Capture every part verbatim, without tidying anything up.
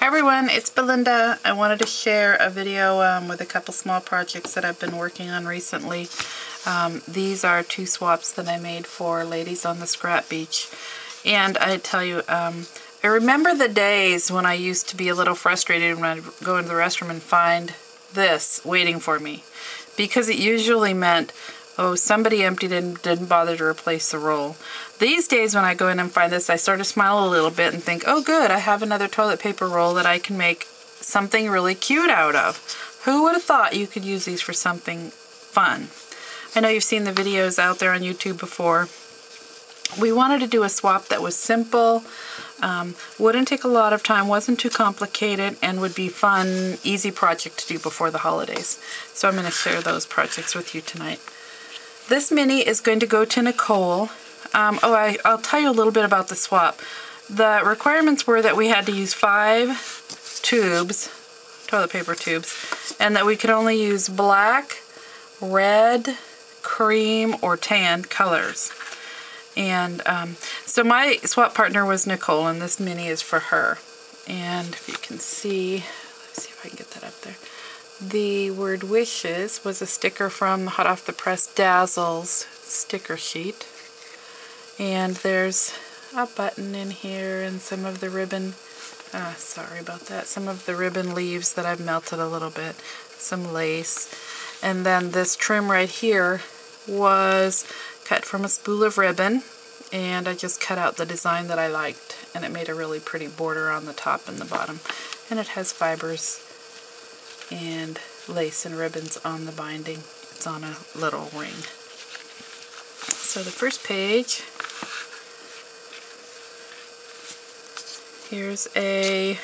Hi everyone, it's Belinda. I wanted to share a video um, with a couple small projects that I've been working on recently. Um, these are two swaps that I made for Ladies on the Scrap Beach. And I tell you, um, I remember the days when I used to be a little frustrated when I'd go into the restroom and find this waiting for me. Because it usually meant, oh, somebody emptied it and didn't bother to replace the roll. These days when I go in and find this, I sort of smile a little bit and think, oh good, I have another toilet paper roll that I can make something really cute out of. Who would have thought you could use these for something fun? I know you've seen the videos out there on YouTube before. We wanted to do a swap that was simple, um, wouldn't take a lot of time, wasn't too complicated, and would be fun, easy project to do before the holidays. So I'm going to share those projects with you tonight. This mini is going to go to Nicole. Um, oh, I, I'll tell you a little bit about the swap. The requirements were that we had to use five tubes, toilet paper tubes, and that we could only use black, red, cream, or tan colors. And um, so my swap partner was Nicole, and this mini is for her. And if you can see, let's see if I can get that up there. The word Wishes was a sticker from Hot Off The Press Dazzles sticker sheet. And there's a button in here and some of the ribbon, ah, sorry about that, some of the ribbon leaves that I've melted a little bit, some lace. And then this trim right here was cut from a spool of ribbon, and I just cut out the design that I liked, and it made a really pretty border on the top and the bottom. And it has fibers and lace and ribbons on the binding. It's on a little ring. So the first page, here's a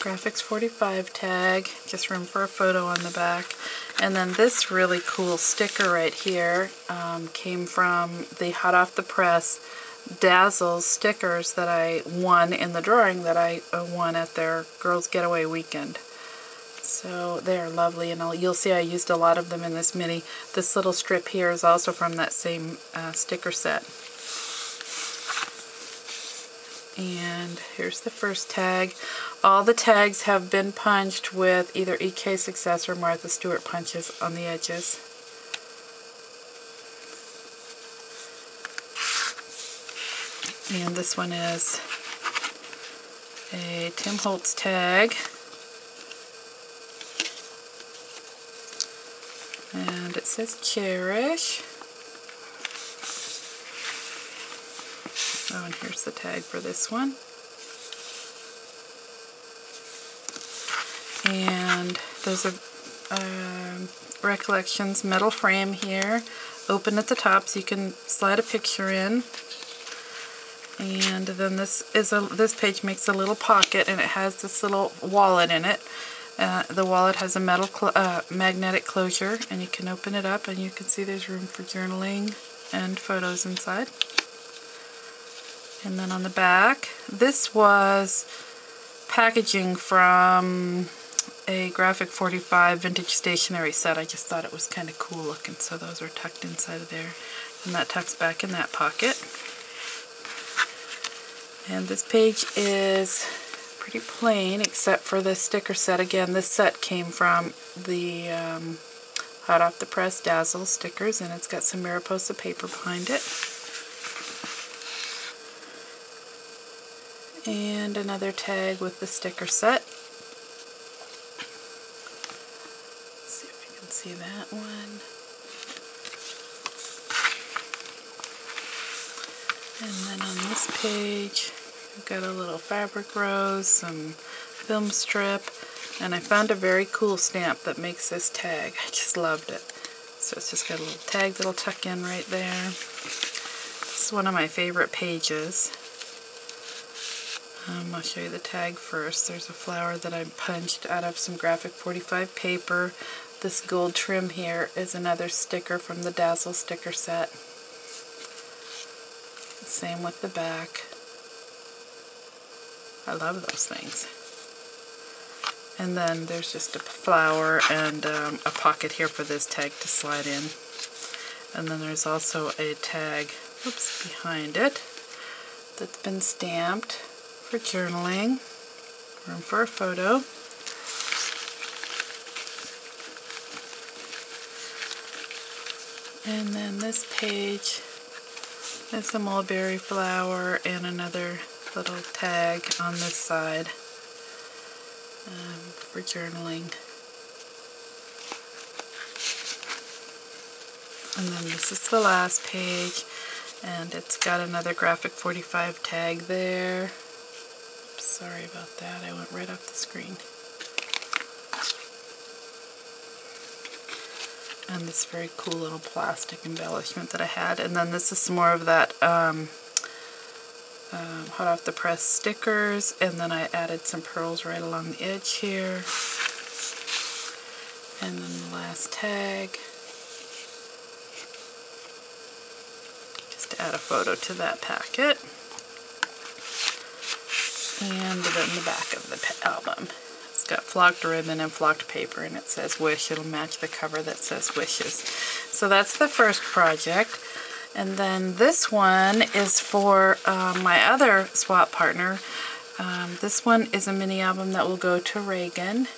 Graphics forty-five tag, just room for a photo on the back. And then this really cool sticker right here um, came from the Hot Off the Press Dazzles stickers that I won in the drawing that I won at their Girls Getaway Weekend. So they're lovely, and I'll, you'll see I used a lot of them in this mini. This little strip here is also from that same uh, sticker set. And here's the first tag. All the tags have been punched with either E K Success or Martha Stewart punches on the edges. And this one is a Tim Holtz tag. And it says Cherish. Oh, and here's the tag for this one. And there's a uh, Recollections metal frame here, open at the top so you can slide a picture in. And then this is a this page makes a little pocket, and it has this little wallet in it. Uh, the wallet has a metal cl uh, magnetic closure, and you can open it up, and you can see there's room for journaling and photos inside. And then on the back, this was packaging from a Graphic forty-five vintage stationery set. I just thought it was kind of cool looking, so those are tucked inside of there. And that tucks back in that pocket. And this page is pretty plain except for the sticker set. Again, this set came from the um, Hot Off the Press Dazzle stickers, and it's got some Mariposa paper behind it. And another tag with the sticker set. Let's see if you can see that one. And then on this page, I've got a little fabric rose, some film strip, and I found a very cool stamp that makes this tag. I just loved it. So it's just got a little tag that'll tuck in right there. This is one of my favorite pages. Um, I'll show you the tag first. There's a flower that I punched out of some Graphic forty-five paper. This gold trim here is another sticker from the Dazzle sticker set. Same with the back. I love those things. And then there's just a flower and um, a pocket here for this tag to slide in. And then there's also a tag, oops, behind it that's been stamped for journaling room for a photo. And then this page is the mulberry flower and another little tag on this side um, for journaling. And then this is the last page, and it's got another Graphic forty-five tag there. Oops, sorry about that, I went right off the screen. And this very cool little plastic embellishment that I had. And then this is some more of that um, um, Hot Off The Press stickers, and then I added some pearls right along the edge here. And then the last tag. Add a photo to that packet, and then the back of the album. It's got flocked ribbon and flocked paper, and it says Wish. It'll match the cover that says Wishes. So that's the first project, and then this one is for um, my other swap partner. Um, this one is a mini album that will go to Reagan.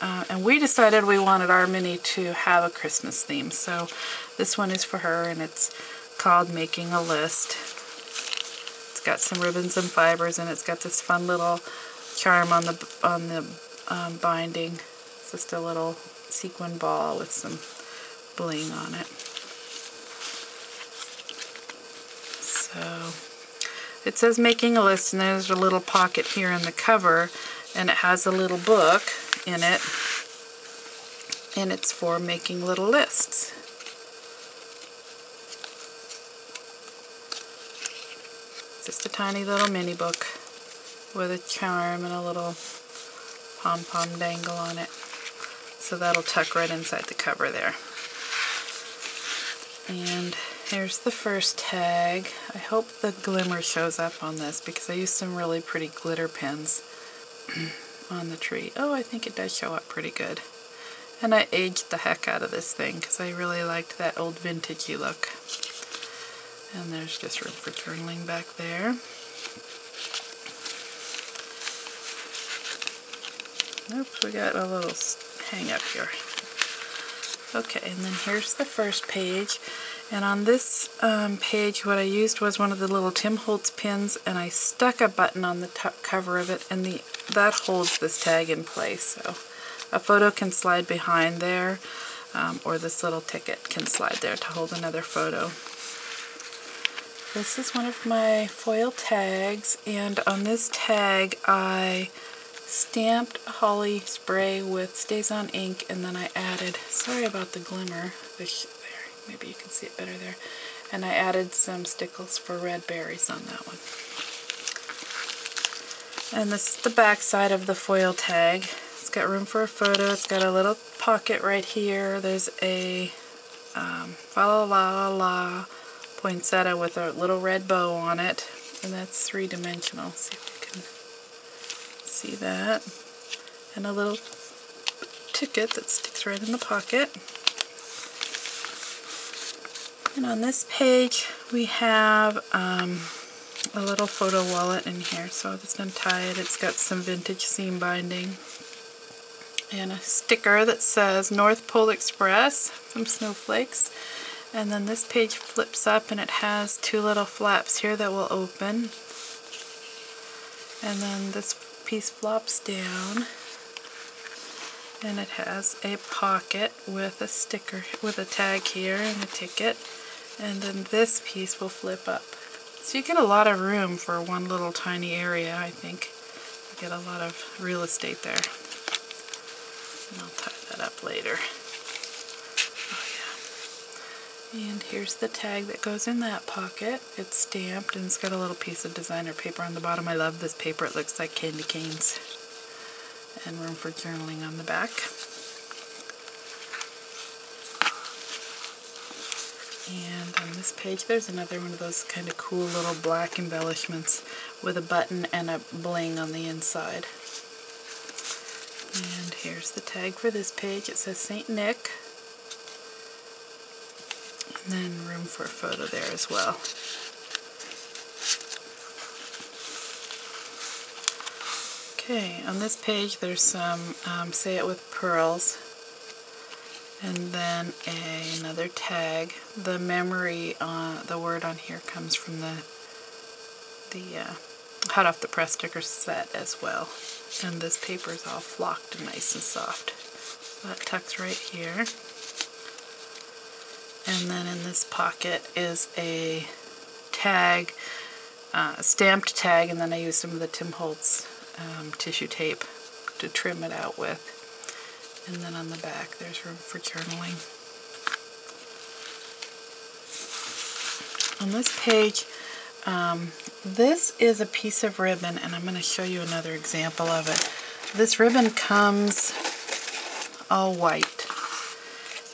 Uh, and we decided we wanted our mini to have a Christmas theme, so this one is for her, and it's called Making a List. It's got some ribbons and fibers, and it's got this fun little charm on the on the um, binding. It's just a little sequin ball with some bling on it. So it says Making a List, and there's a little pocket here in the cover, and it has a little book in it, and it's for making little lists. Just a tiny little mini book with a charm and a little pom-pom dangle on it. So that'll tuck right inside the cover there. And here's the first tag. I hope the glimmer shows up on this because I used some really pretty glitter pins on the tree. Oh, I think it does show up pretty good. And I aged the heck out of this thing because I really liked that old vintagey look. And there's just room for journaling back there. Oops, we got a little hang up here. Okay, and then here's the first page. And on this um, page, what I used was one of the little Tim Holtz pins, and I stuck a button on the top cover of it, and the that holds this tag in place. So a photo can slide behind there, um, or this little ticket can slide there to hold another photo. This is one of my foil tags, and on this tag I stamped a holly spray with Stazon ink, and then I added, sorry about the glimmer, this, there, maybe you can see it better there, and I added some stickles for red berries on that one. And this is the back side of the foil tag. It's got room for a photo, it's got a little pocket right here, there's a um, fa la la la poinsettia with a little red bow on it, and that's three-dimensional. See if you can see that. And a little ticket that sticks right in the pocket. And on this page we have um, a little photo wallet in here, so I'll just untie it. It's got some vintage seam binding and a sticker that says North Pole Express from Snowflakes. And then this page flips up, and it has two little flaps here that will open. And then this piece flops down, and it has a pocket with a sticker, with a tag here and a ticket. And then this piece will flip up. So you get a lot of room for one little tiny area, I think. You get a lot of real estate there. And I'll tie that up later. And here's the tag that goes in that pocket. It's stamped, and it's got a little piece of designer paper on the bottom. I love this paper. It looks like candy canes. And room for journaling on the back. And on this page there's another one of those kind of cool little black embellishments with a button and a bling on the inside. And here's the tag for this page. It says Saint Nick. And then room for a photo there as well. Okay, on this page there's some um, Say It With Pearls, and then a, another tag. The memory, uh, the word on here comes from the the uh, Hot Off The Press sticker set as well. And this paper is all flocked and nice and soft. So that tucks right here. And then in this pocket is a tag, uh, a stamped tag, and then I used some of the Tim Holtz um, tissue tape to trim it out with. And then on the back, there's room for journaling. On this page, um, this is a piece of ribbon, and I'm going to show you another example of it. This ribbon comes all white,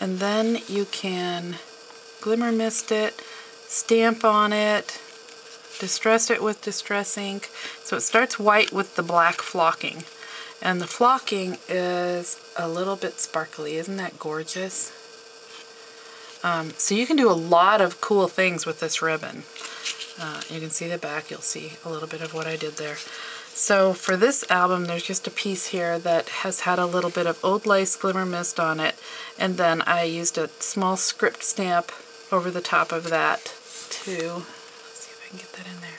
and then you can glimmer mist it, stamp on it, distress it with distress ink. So it starts white with the black flocking. And the flocking is a little bit sparkly. Isn't that gorgeous? Um, so you can do a lot of cool things with this ribbon. Uh, you can see the back. You'll see a little bit of what I did there. So for this album, there's just a piece here that has had a little bit of old lace glimmer mist on it. And then I used a small script stamp over the top of that to, let's see if I can get that in there,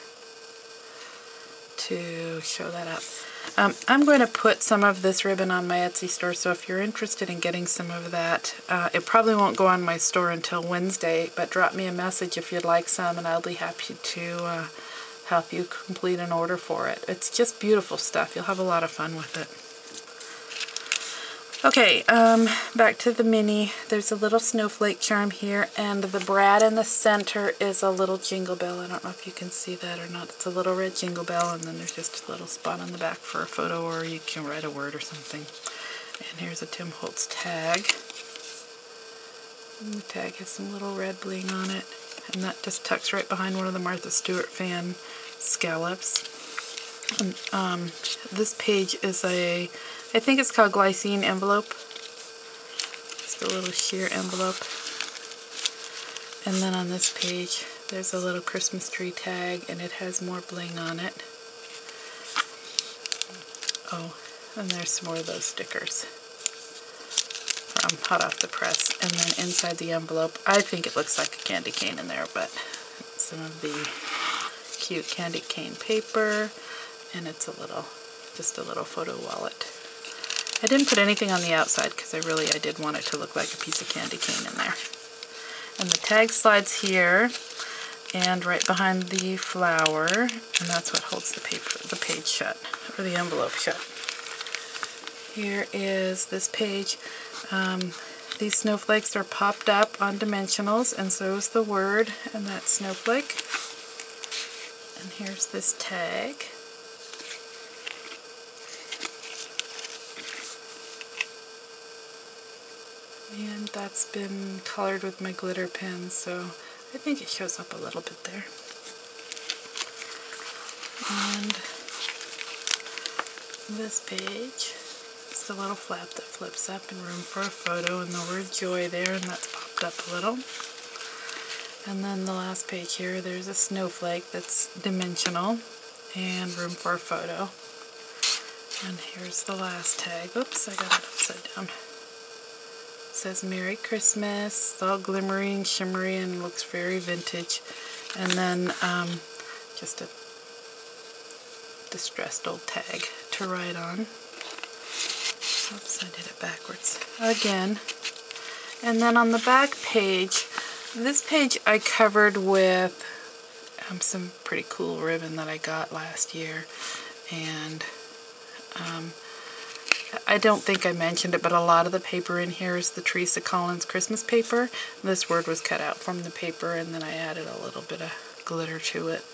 to show that up. Um, I'm going to put some of this ribbon on my Etsy store, so if you're interested in getting some of that, uh, it probably won't go on my store until Wednesday, but drop me a message if you'd like some, and I'll be happy to uh, help you complete an order for it. It's just beautiful stuff. You'll have a lot of fun with it. Okay, um, back to the mini. There's a little snowflake charm here, and the brad in the center is a little jingle bell. I don't know if you can see that or not. It's a little red jingle bell, and then there's just a little spot on the back for a photo, or you can write a word or something. And here's a Tim Holtz tag. And the tag has some little red bling on it, and that just tucks right behind one of the Martha Stewart fan scallops. And, um, this page is a... I think it's called Glycine envelope. Just a little sheer envelope. And then on this page, there's a little Christmas tree tag, and it has more bling on it. Oh, and there's some more of those stickers from Hot Off The Press. And then inside the envelope, I think it looks like a candy cane in there, but some of the cute candy cane paper, and it's a little, just a little photo wallet. I didn't put anything on the outside because I really, I did want it to look like a piece of candy cane in there. And the tag slides here and right behind the flower, and that's what holds the paper, the page shut, or the envelope shut. Here is this page. Um, these snowflakes are popped up on dimensionals, and so is the word, and that's snowflake. And here's this tag. And that's been colored with my glitter pen, so I think it shows up a little bit there. And this page, it's the little flap that flips up, and room for a photo, and the word joy there, and that's popped up a little. And then the last page here, there's a snowflake that's dimensional, and room for a photo. And here's the last tag. Oops, I got it upside down. Says Merry Christmas. It's all glimmery and shimmery and looks very vintage. And then um, just a distressed old tag to write on. Oops, I did it backwards again. And then on the back page, this page I covered with um, some pretty cool ribbon that I got last year. And um, I don't think I mentioned it, but a lot of the paper in here is the Teresa Collins Christmas paper. This word was cut out from the paper, and then I added a little bit of glitter to it.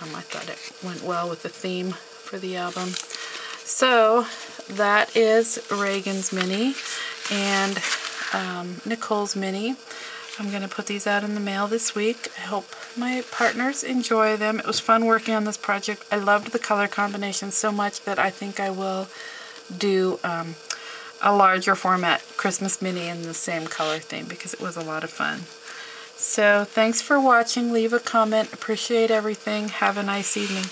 Um, I thought it went well with the theme for the album. So that is Reagan's mini and um, Nicole's mini. I'm going to put these out in the mail this week. I hope my partners enjoy them. It was fun working on this project. I loved the color combination so much that I think I will do um, a larger format Christmas mini in the same color theme, because it was a lot of fun. So thanks for watching. Leave a comment. Appreciate everything. Have a nice evening.